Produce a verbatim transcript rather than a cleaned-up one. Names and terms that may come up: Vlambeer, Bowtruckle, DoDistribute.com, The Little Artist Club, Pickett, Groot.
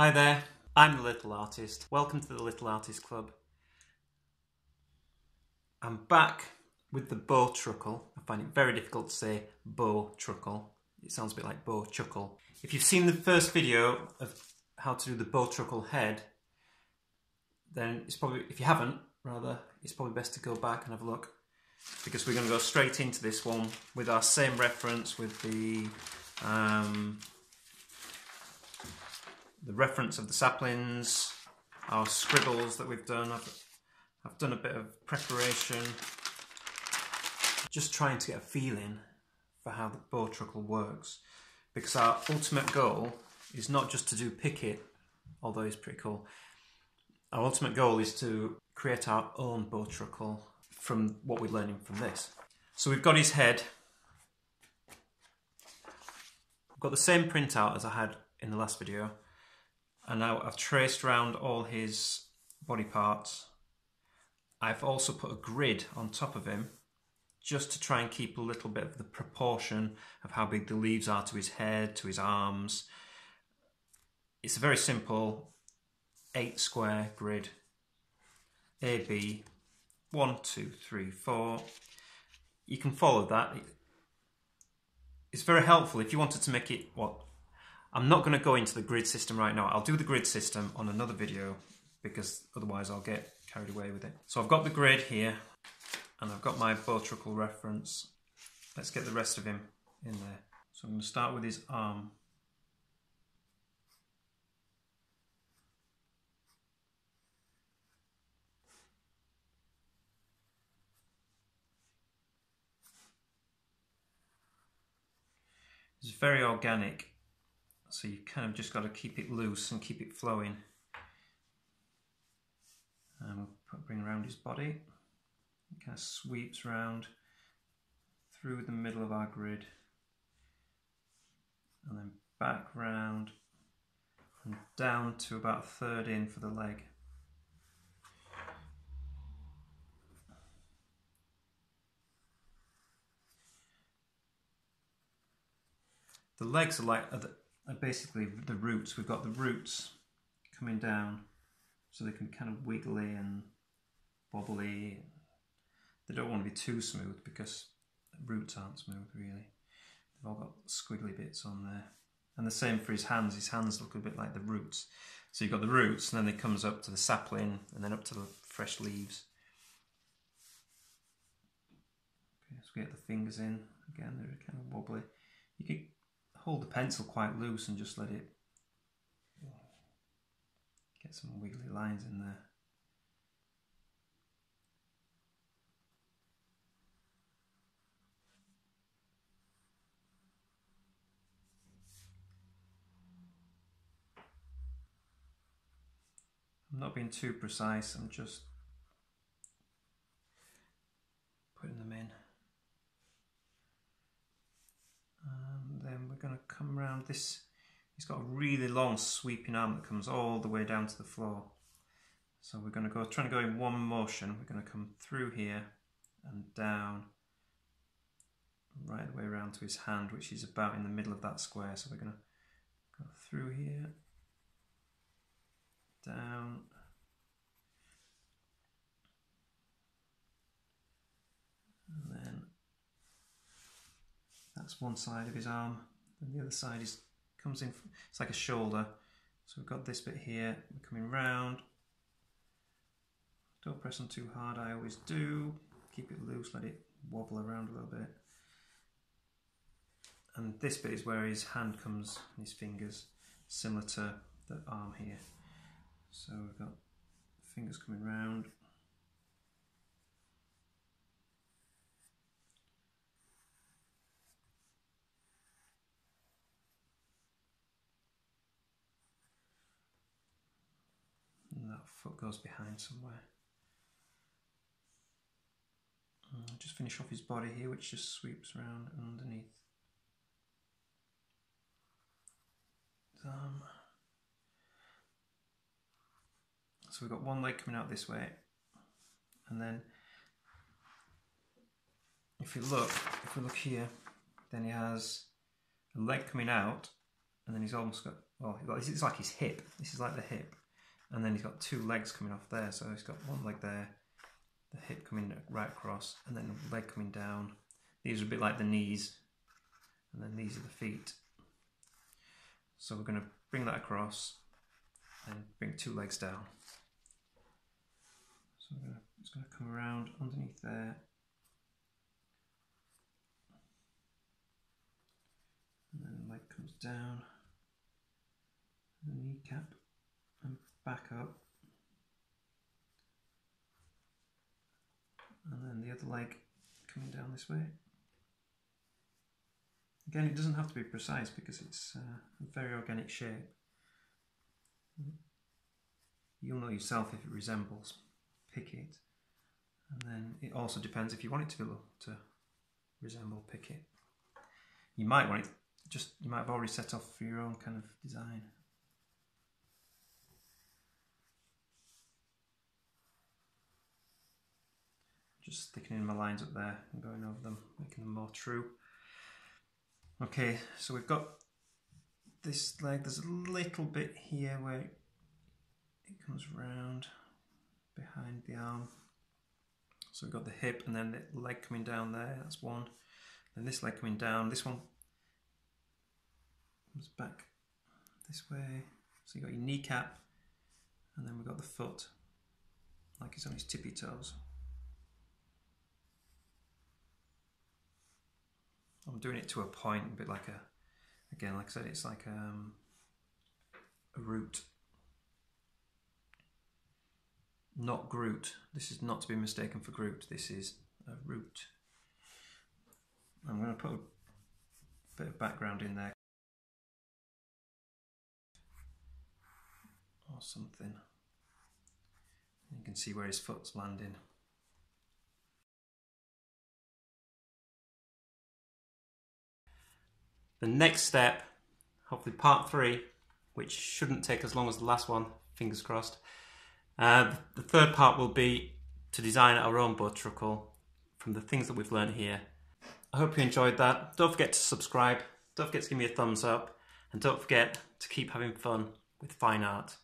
Hi there, I'm The Little Artist. Welcome to The Little Artist Club. I'm back with the Bowtruckle. I find it very difficult to say Bowtruckle. It sounds a bit like Bowchuckle. If you've seen the first video of how to do the Bowtruckle head, then it's probably, if you haven't, rather, it's probably best to go back and have a look, because we're going to go straight into this one with our same reference, with the um, the reference of the saplings, our scribbles that we've done. I've, I've done a bit of preparation, just trying to get a feeling for how the Bowtruckle works, because our ultimate goal is not just to do Pickett, although it's pretty cool. Our ultimate goal is to create our own Bowtruckle from what we're learning from this. So we've got his head. I've got the same printout as I had in the last video, and now I've traced round all his body parts. I've also put a grid on top of him, just to try and keep a little bit of the proportion of how big the leaves are to his head, to his arms. It's a very simple eight square grid. A B, one, two, three, four. You can follow that. It's very helpful if you wanted to make it, well, I'm not going to go into the grid system right now. I'll do the grid system on another video, because otherwise I'll get carried away with it. So I've got the grid here, and I've got my Bowtruckle reference. Let's get the rest of him in there. So I'm going to start with his arm. It's very organic, so you kind of just got to keep it loose and keep it flowing. And we'll bring around his body. It kind of sweeps round through the middle of our grid, and then back round and down to about a third in for the leg. The legs are like are the, are basically the roots. We've got the roots coming down, so they can kind of wiggly and bobbly. They don't want to be too smooth, because the roots aren't smooth really. They've all got squiggly bits on there. And the same for his hands. His hands look a bit like the roots. So you've got the roots, and then it comes up to the sapling, and then up to the fresh leaves. Okay, so we get the fingers in. Again, they're kind of wobbly. You can hold the pencil quite loose and just let it get some wiggly lines in there. I'm not being too precise, I'm just putting them in. Going to come around this. He's got a really long sweeping arm that comes all the way down to the floor, so we're going to go trying to go in one motion. We're going to come through here and down right the way around to his hand, which is about in the middle of that square. So we're going to go through here, down, and then that's one side of his arm. And the other side is comes in, it's like a shoulder. So we've got this bit here, we're coming round. Don't press on too hard, I always do. Keep it loose, let it wobble around a little bit. And this bit is where his hand comes, and his fingers, similar to the arm here. So we've got fingers coming round. Foot goes behind somewhere. And just finish off his body here, which just sweeps round underneath his arm. So we've got one leg coming out this way, and then if you look, if we look here, then he has a leg coming out and then he's almost got, oh, it's like his hip. This is like the hip. And then he's got two legs coming off there. So he's got one leg there, the hip coming right across, and then the leg coming down. These are a bit like the knees. And then these are the feet. So we're going to bring that across and bring two legs down. So we're gonna, it's going to come around underneath there. And then the leg comes down, the kneecap, and back up. And then the other leg coming down this way. Again, it doesn't have to be precise because it's uh, a very organic shape. You'll know yourself if it resembles Pickett. And then it also depends if you want it to, be, to resemble Pickett. You might want it, just you might have already set off for your own kind of design. Just thickening my lines up there and going over them, making them more true. Okay, so we've got this leg, there's a little bit here where it comes round behind the arm. So we've got the hip and then the leg coming down there, that's one. Then this leg coming down, this one comes back this way. So you've got your kneecap and then we've got the foot, like it's on his tippy toes. I'm doing it to a point, a bit like a, again, like I said, it's like um, a root. Not Groot. This is not to be mistaken for Groot. This is a root. I'm going to put a bit of background in there. Or something. You can see where his foot's landing. The next step, hopefully part three, which shouldn't take as long as the last one, fingers crossed. Uh, the third part will be to design our own Bowtruckle from the things that we've learned here. I hope you enjoyed that. Don't forget to subscribe, don't forget to give me a thumbs up, and don't forget to keep having fun with fine art.